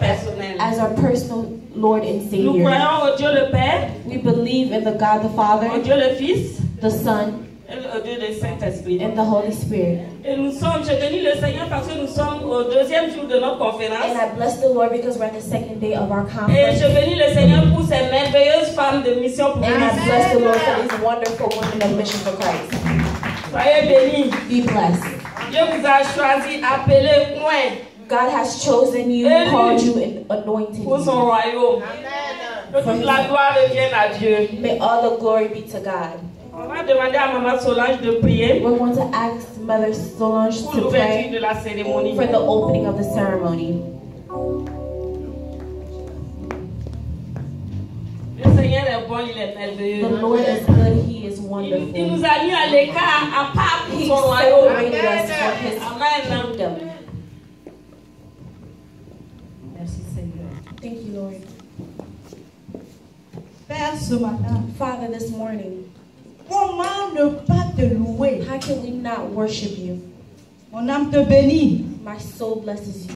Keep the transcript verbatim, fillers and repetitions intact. personnel. As our personal Lord and Savior. Nous croyons au Dieu le Père. We believe in the God the Father. Au Dieu le Fils. The Son. Et au Dieu le Saint-Esprit. And the Holy Spirit. Et nous sommes, je bénis le Seigneur parce que nous sommes au deuxième jour de notre conférence. And I bless the Lord because we're on the second day of our conference. Et je bénis le Seigneur pour ces merveilleuses femmes de mission pour Christ. And I bless the Lord for these wonderful women of mission for Christ. Soyez bénis. Be blessed. Dieu vous a choisi, appelé, point. God has chosen you, Élu, called you, and anointed pour son you. Royaume. Amen. Que toute la gloire revienne à Dieu. May all the glory be to God. On va demander à Maman Solange de prier. We're going to ask Mother Solange pour to pray de la cérémonie. For the opening of the ceremony. Le Seigneur est bon, il est merveilleux. The Lord is good, He is wonderful. Il, il nous a mis à l'écart, à part pour son royaume. Amen. Amen. Kingdom. Thank you, Lord. Père, ce matin, Father, this morning, comment ne pas te louer? How can we not worship you? Mon âme te bénit. My soul blesses you.